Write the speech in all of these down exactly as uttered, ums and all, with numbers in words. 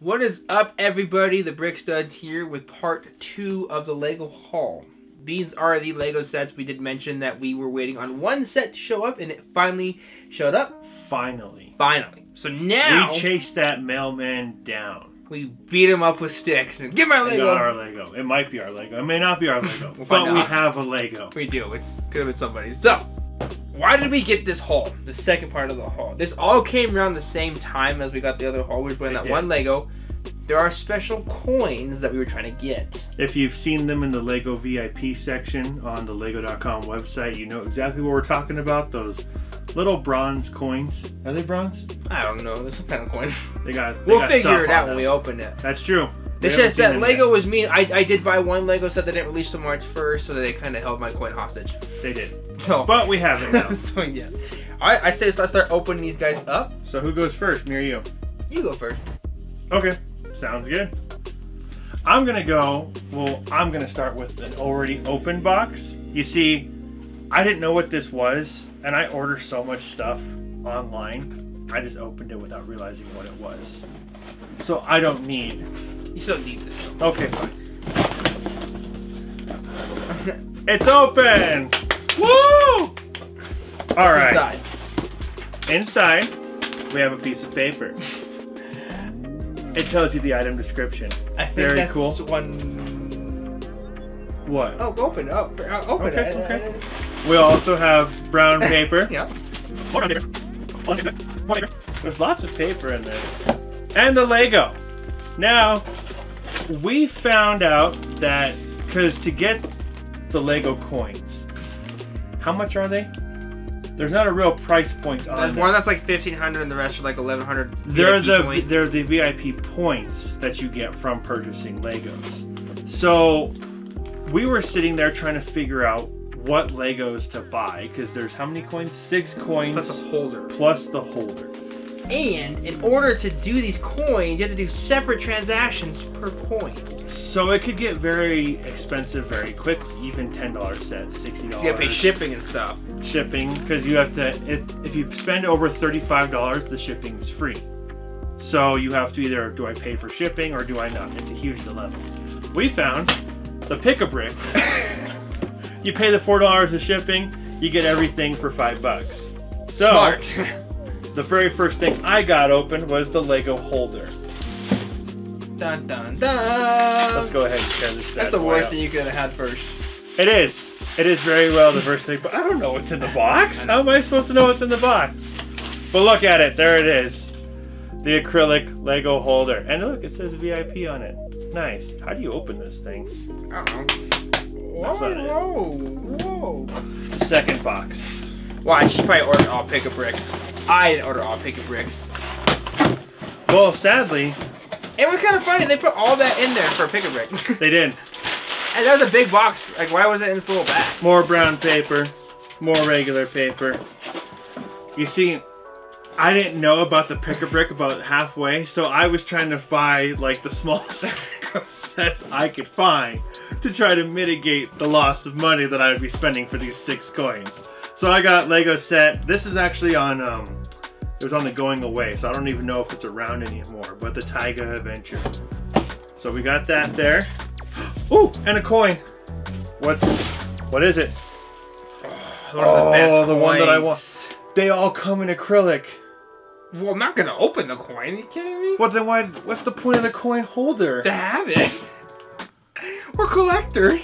What is up, everybody? The Brick Studs here with part two of the Lego haul. These are the Lego sets. We did mention that we were waiting on one set to show up, and it finally showed up. Finally. Finally. So now... we chased that mailman down. We beat him up with sticks and give him our Lego. Not our Lego. It might be our Lego. It may not be our Lego. we'll but we have a Lego. We do. It's could have been somebody's. So, why did we get this haul? The second part of the haul. This all came around the same time as we got the other haul. We were playing that did. one Lego. There are special coins that we were trying to get. If you've seen them in the Lego V I P section on the Lego dot com website, you know exactly what we're talking about. Those little bronze coins. Are they bronze? I don't know. There's some kind of coin. They got. They we'll got figure it out when we open it. That's true. They said that Lego was me. I, I did buy one Lego set that didn't release till March first, so they kind of held my coin hostage. They did. So, but we have it now. So, yeah. All right, I say let's start opening these guys up. So who goes first, me or you? You go first. Okay. Sounds good. I'm gonna go, well, I'm gonna start with an already open box. You see, I didn't know what this was, and I order so much stuff online. I just opened it without realizing what it was. So I don't need. You still need this stuff. Okay, fine. It's open! Woo! All right. Inside. Inside, we have a piece of paper. It tells you the item description. I think Very that's cool. one... What? Oh, open it up. Open okay, it. Okay. We also have brown paper. Yeah. Brown paper. Brown paper. Brown paper. There's lots of paper in this. And a Lego. Now, we found out that, because to get the Lego coins, how much are they? There's not a real price point on There's them. One that's like fifteen hundred and the rest are like eleven hundred they're the points. They're the V I P points that you get from purchasing Legos. So we were sitting there trying to figure out what Legos to buy, because there's how many coins? Six coins. Plus a holder. Plus the holder. And in order to do these coins, you have to do separate transactions per coin. So it could get very expensive very quickly, even ten dollar sets, sixty dollars. So you gotta pay shipping and stuff. Shipping, because you have to, if, if you spend over thirty-five dollars, the shipping's free. So you have to either, do I pay for shipping or do I not? It's a huge dilemma. We found the Pick-A-Brick. You pay the four dollars of shipping, you get everything for five bucks. So, smart. The very first thing I got open was the Lego holder. Dun dun dun! Let's go ahead and tear this. That's the worst thing you could have had first. It is. It is very well the first thing, but I don't know what's in the box. How am I supposed to know what's in the box? But look at it. There it is. The acrylic Lego holder, and look, it says V I P on it. Nice. How do you open this thing? I don't know. That's not it. Whoa! Whoa! The second box. Wow, she probably ordered all Pick-A-Bricks. I didn't order all Pick-A-Bricks. Well, sadly. It was kind of funny. They put all that in there for a Pick-A-Brick. They did. And that was a big box. Like, why was it in this little bag? More brown paper. More regular paper. You see, I didn't know about the Pick-A-Brick about halfway, so I was trying to buy, like, the smallest sets I could find to try to mitigate the loss of money that I would be spending for these six coins. So I got Lego set. This is actually on, um, it was on the going away, so I don't even know if it's around anymore, but the Taiga Adventure. So we got that there. Ooh, and a coin. What's, what is it? One of the best oh, the coins. One that I want. They all come in acrylic. Well, I'm not gonna open the coin, are you kidding me? Well then why, what's the point of the coin holder? To have it. We're collectors.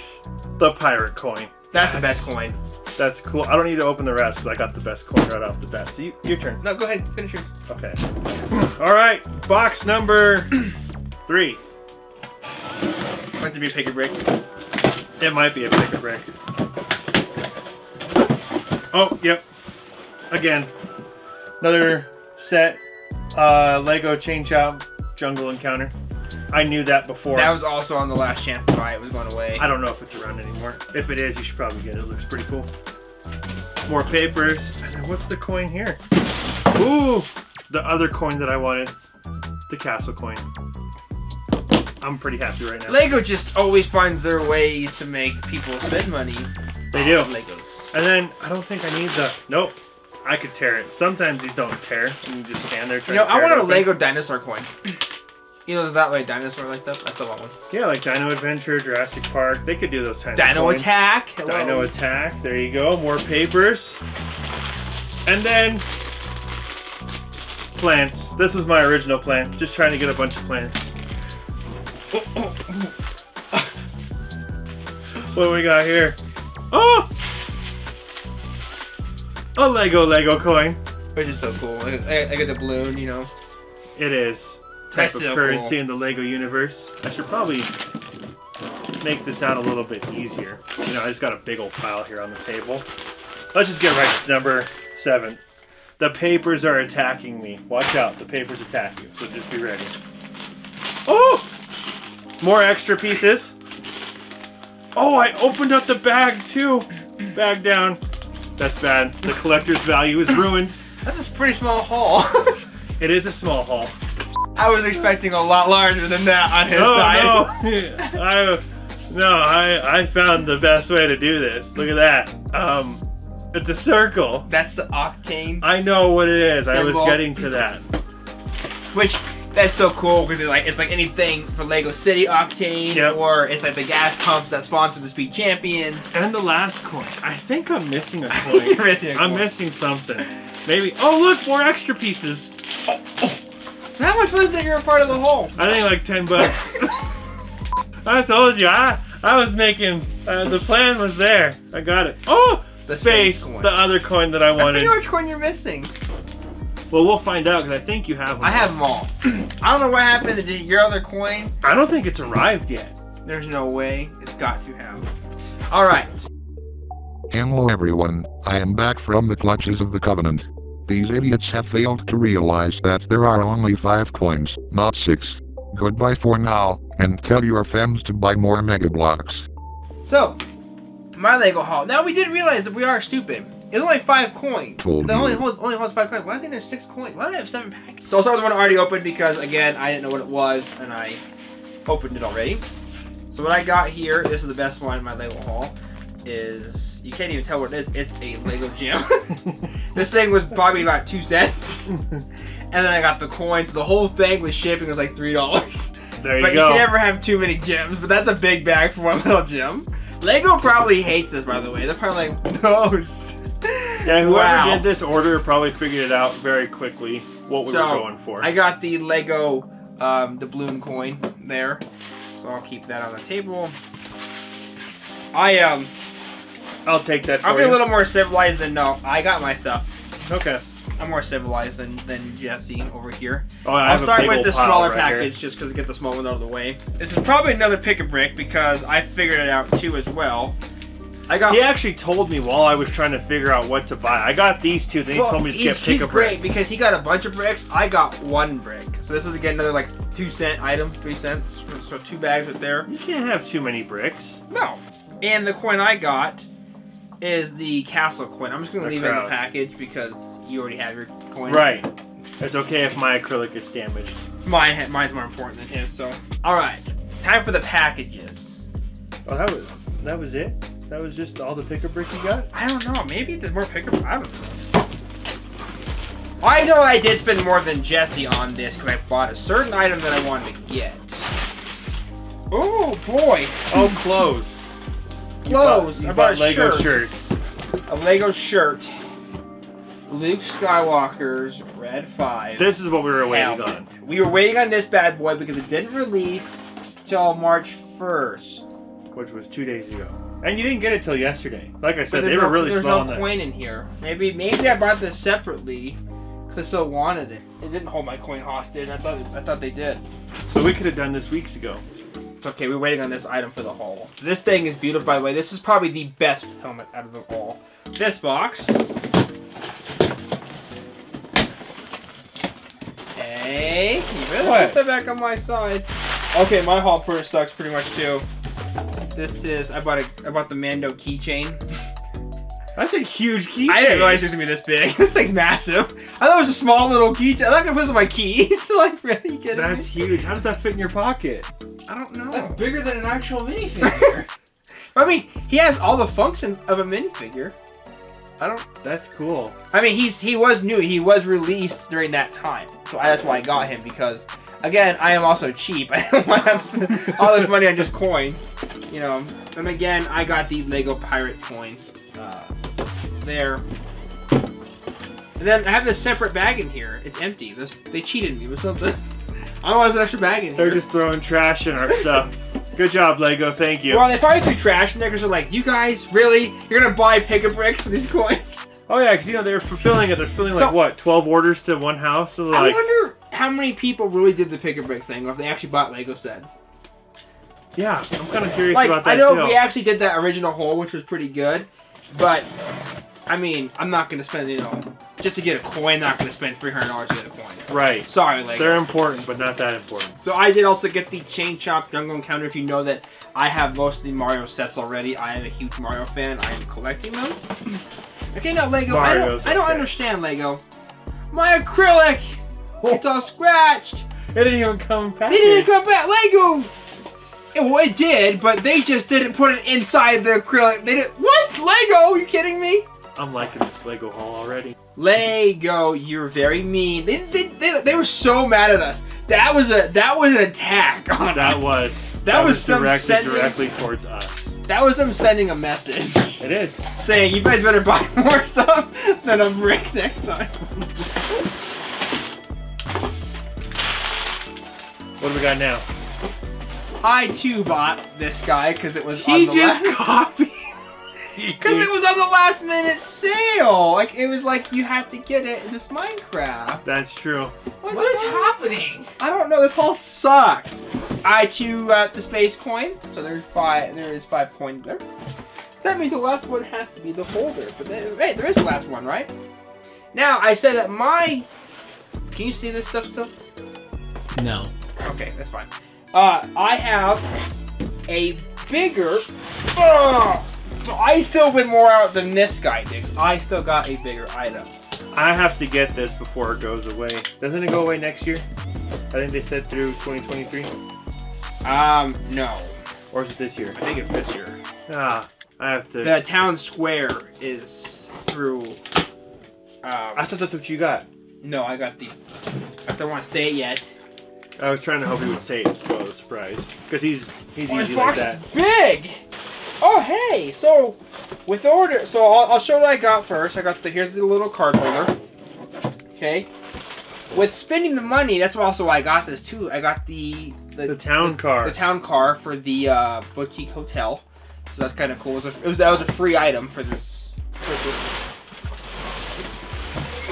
The pirate coin. That's, That's the best coin. That's cool. I don't need to open the rest because I got the best coin right off the bat. So you, your turn. No, go ahead. Finish yours. Okay. All right. Box number three. Might be a Pick-A-Brick. It might be a Pick-A-Brick. Oh, yep. Again, another set. Uh, Lego Chain Chomp Jungle Encounter. I knew that before. That was also on the last chance to buy. It was going away. I don't know if it's around anymore. If it is, you should probably get it. It looks pretty cool. More papers. And then what's the coin here? Ooh! The other coin that I wanted. The castle coin. I'm pretty happy right now. Lego just always finds their ways to make people spend money. They do. Legos. And then, I don't think I need the... Nope. I could tear it. Sometimes these don't tear. You can just stand there trying to tear it open. You know, I want a Lego dinosaur coin. You know, that like dinosaur like stuff. That's the long one. Yeah, like Dino Adventure, Jurassic Park. They could do those types. Dino of Attack. Hello. Dino Attack. There you go. More papers. And then plants. This was my original plant. Just trying to get a bunch of plants. What do we got here? Oh, a Lego Lego coin. Which is so cool. I, I get the balloon. You know. It is. Type That's of so currency cool. in the Lego universe. I should probably make this out a little bit easier. You know, I just got a big old pile here on the table. Let's just get right to number seven. The papers are attacking me. Watch out, the papers attack you, so just be ready. Oh! More extra pieces. Oh, I opened up the bag too. Bag down. That's bad. The collector's value is ruined. That's a pretty small haul. It is a small haul. I was expecting a lot larger than that on his oh, side. No. I, no, I, I found the best way to do this. Look at that. Um, it's a circle. That's the Octane. I know what it is. Symbol. I was getting to that. Which, that's so cool because it's like, it's like anything for Lego City Octane, yep. Or it's like the gas pumps that sponsor the Speed Champions. And the last coin. I think I'm missing a coin. You're missing a coin. I'm missing something. Maybe. Oh, look, more extra pieces. Oh, oh. How much was that you're a part of the haul? I think like ten bucks. I told you, I I was making, uh, the plan was there. I got it. Oh, the space, space the other coin that I wanted. I don't know which coin you're missing. Well, we'll find out because I think you have them. I have them all. I don't know what happened to your other coin. I don't think it's arrived yet. There's no way. It's got to have. All right. Hello, everyone. I am back from the clutches of the Covenant. These idiots have failed to realize that there are only five coins, not six. Goodbye for now, and tell your fams to buy more Mega Blocks. So, my Lego haul. Now we did realize that we are stupid. It's only five coins. It only holds, only holds five coins. Why do I think there's six coins? Why do I have seven packs? So I'll start with the one I already opened because, again, I didn't know what it was, and I opened it already. So what I got here, this is the best one in my Lego haul, is... You can't even tell what it is. It's a Lego gem. This thing was probably about two cents. And then I got the coins. The whole thing with shipping was like three dollars. There you but go. But you can never have too many gems, but that's a big bag for one little gem. Lego probably hates this, by the way. They're probably like, no. Yeah, whoever wow. did this order probably figured it out very quickly what we so, were going for. I got the Lego, um, the balloon coin there. So I'll keep that on the table. I, um... I'll take that for I'll be you. a little more civilized than no. I got my stuff. Okay. I'm more civilized than, than Jesse over here. Oh, I I'll start with the smaller right package here. Just because it gets the small one out of the way. This is probably another Pick-A-Brick because I figured it out too as well. I got. He actually told me while I was trying to figure out what to buy. I got these two. Then well, he told me to get Pick-A-Brick. He's great because he got a bunch of bricks. I got one brick. So this is again another like two cent item, three cents. So two bags right there. You can't have too many bricks. No. And the coin I got is the castle coin. I'm just going to leave crowd. it in the package because you already have your coin. Right. It's okay if my acrylic gets damaged. Mine, mine's more important than his, so. All right. Time for the packages. Oh, that was that was it? That was just all the Pick-A-Brick you got? I don't know. Maybe there's more Pick-A-Brick. I don't know. I know I did spend more than Jesse on this because I bought a certain item that I wanted to get. Oh, boy. Oh, clothes. Clothes. You bought, you bought Lego shirt. shirts. A Lego shirt. Luke Skywalker's Red five. This is what we were waiting on. We were waiting on this bad boy because it didn't release till March first, which was two days ago. And you didn't get it till yesterday. Like I said, they were no, really there's slow. There's no on coin that. in here. Maybe, maybe I bought this separately because I still wanted it. It didn't hold my coin hostage. I thought, I thought they did. So we could have done this weeks ago. Okay, we're waiting on this item for the haul. This thing is beautiful, by the way. This is probably the best helmet out of them all. This box. Hey, you better what? put that back on my side. Okay, my haul purse sucks pretty much too. This is, I bought a, I bought the Mando keychain. That's a huge keychain. I didn't realize it was gonna be this big. This thing's massive. I thought it was a small little keychain. I'm not gonna put it on my keys. Like, really? You kidding That's me? huge. How does that fit in your pocket? I don't know. That's bigger than an actual minifigure. I mean, he has all the functions of a minifigure. I don't... That's cool. I mean, he's he was new. He was released during that time. So I, that's why I got him, because Again, I am also cheap. I don't have all this money on just coins, you know. And again, I got the Lego Pirate coins uh, there. And then I have this separate bag in here. It's empty. This, they cheated me with something. I don't want this extra bag in here. They're just throwing trash in our stuff. Good job, Lego. Thank you. Well, they probably threw trash in there because they're like, you guys, really? You're going to buy Pick-A-Bricks for these coins? Oh, yeah, because, you know, they're fulfilling it. They're filling, so, like, what, twelve orders to one house? So I like... wonder how many people really did the Pick-A-Brick thing or if they actually bought Lego sets. Yeah, I'm kind of curious like, about that, I know too. We actually did that original haul, which was pretty good, but, I mean, I'm not going to spend, you know, just to get a coin, not going to spend three hundred dollars to get a coin. Right. Sorry, Lego. They're important, but not that important. So I did also get the Chain Chomp Jungle Encounter. If you know that I have most of the Mario sets already, I am a huge Mario fan. I am collecting them. Okay, now Lego, Mario's I don't, okay. I don't understand Lego. My acrylic! Oh. It's all scratched! It didn't even come back. It didn't come back! Lego! It, well, it did, but they just didn't put it inside the acrylic. They didn't. What? Lego? Are you kidding me? I'm liking this Lego haul already. Lego, you're very mean. They, they, they, they were so mad at us. That was a that was an attack on that us. Was, that, that was. That was directed sending, directly towards us. That was them sending a message. It is. Saying, you guys better buy more stuff than a brick next time. What do we got now? I too bought this guy because it was he on the last... He just copied. Because it was on the last minute sale. Like, it was like, you have to get it in this Minecraft. That's true. What, what is happening? I don't know. This haul sucks. I too got uh, the space coin, so there's five. There is five coins there. So that means the last one has to be the holder. But then, hey, there is the last one, right? Now I said that my. Can you see this stuff still? No. Okay, that's fine. Uh, I have a bigger. Uh, so I still win more out than this guy did. I still got a bigger item. I have to get this before it goes away. Doesn't it go away next year? I think they said through twenty twenty-three. Um, no. Or is it this year? I think it's this year. Ah, I have to... The town square is through... Um, I thought that's what you got. No, I got the... I don't want to say it yet. I was trying to hope he would say it, so I was surprised. Because he's, he's oh, easy like that. Big! Oh, hey! So, with order... So, I'll, I'll show what I got first. I got the... Here's the little card holder. Okay. With spending the money, that's also why I got this, too. I got the... The, the town the, car. The town car for the uh, Boutique Hotel. So that's kind of cool. It was, a, it was that was a free item for this. For this.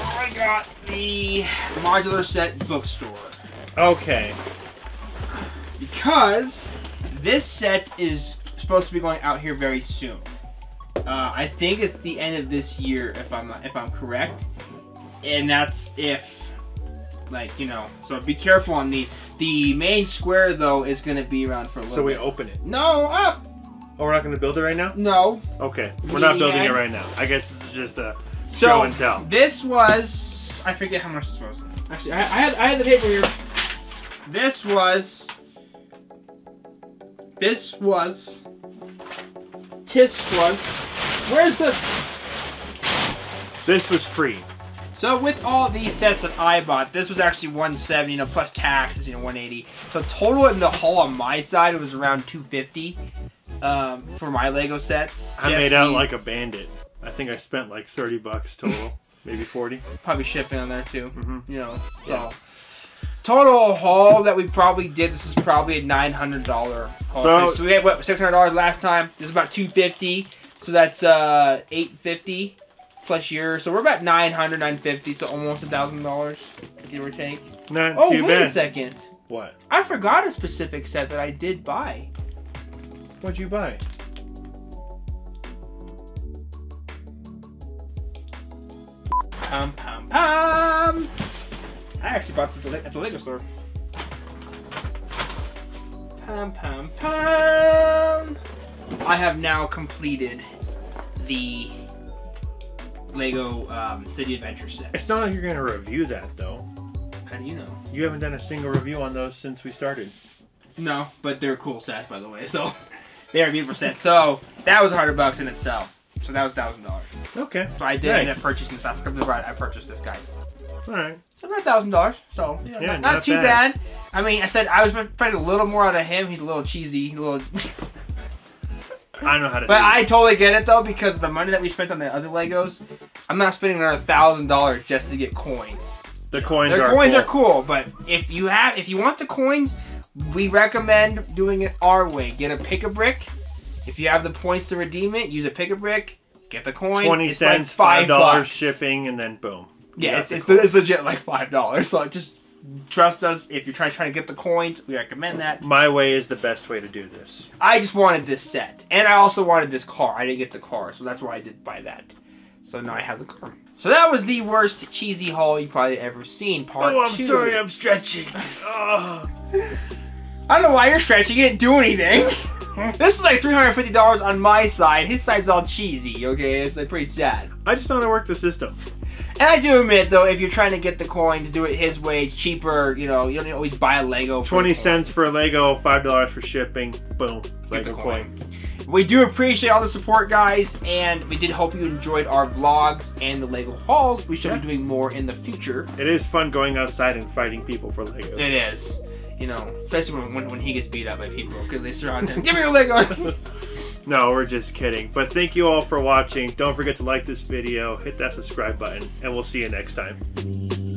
I got the modular set bookstore. Okay. Because this set is supposed to be going out here very soon. Uh, I think it's the end of this year, if I'm if I'm correct. And that's if, like you know, so be careful on these. The main square, though, is going to be around for a little So we bit. Open it? No, up! Oh, we're not going to build it right now? No. Okay, we're not building it right now. I guess this is just a so show and tell. This was... I forget how much this was. Actually, I, I, had, I had the paper here. This was... This was... This was... Where's the... This was free. So with all these sets that I bought, this was actually one seventy, you know, plus taxes, you know, one eighty. So total in the haul on my side, it was around two fifty um, for my Lego sets. I Jesse, made out like a bandit. I think I spent like thirty bucks total, maybe forty. Probably shipping on there too, mm-hmm. you know. So yeah. Total haul that we probably did. This is probably a nine hundred dollar haul. So, so we had what six hundred dollars last time. This is about two fifty. So that's uh, eight fifty. Plus year, so we're about nine hundred, nine fifty, so almost a thousand dollars, give or take. Not oh, too wait bad. a second. What? I forgot a specific set that I did buy. What'd you buy? Pum pum pum! I actually bought this at the Lego store. Pum pum pum! I have now completed the Lego um, City Adventure set. It's not like you're going to review that, though. How do you know? You haven't done a single review on those since we started. No, but they're cool sets, by the way. So they are beautiful sets. So that was one hundred bucks in itself. So that was one thousand dollars. Okay. So I did nice. end up purchasing stuff. I purchased this guy. All right. seven hundred thousand dollars, so you know, yeah, not, not, not too bad. bad. I mean, I said I was expecting a little more out of him. He's a little cheesy, he's a little... I don't know how to. But do I it. totally get it though, because the money that we spent on the other Legos, I'm not spending another thousand dollars just to get coins. The coins Their are coins cool. are cool, but if you have, if you want the coins, we recommend doing it our way. Get a Pick-A-Brick. If you have the points to redeem it, use a Pick-A-Brick. Get the coin. Twenty it's cents, like five dollars shipping, and then boom. Yeah, it's, it's, it's legit like five dollars. So just trust us. If you're trying trying to get the coins, we recommend that. My way is the best way to do this. I just wanted this set, and I also wanted this car. I didn't get the car, so that's why I did buy that. So now I have the car. So that was the worst cheesy haul you probably ever seen. Part two. Oh, I'm two. sorry, I'm stretching. Oh. I don't know why you're stretching. You didn't do anything. This is like three hundred fifty dollars on my side. His side's all cheesy, okay? It's like pretty sad. I just don't know how to work the system. And I do admit, though, if you're trying to get the coin to do it his way, it's cheaper. You know, you don't always buy a Lego. For twenty cents for a Lego, five dollars for shipping. Boom. Get Lego the coin. coin. We do appreciate all the support, guys, and we did hope you enjoyed our vlogs and the Lego hauls. We should yeah. be doing more in the future. It is fun going outside and fighting people for Legos. It is. You know, especially when, when when he gets beat up by people because they surround him. Give me your Legos. No, we're just kidding. But thank you all for watching. Don't forget to like this video, hit that subscribe button, and we'll see you next time.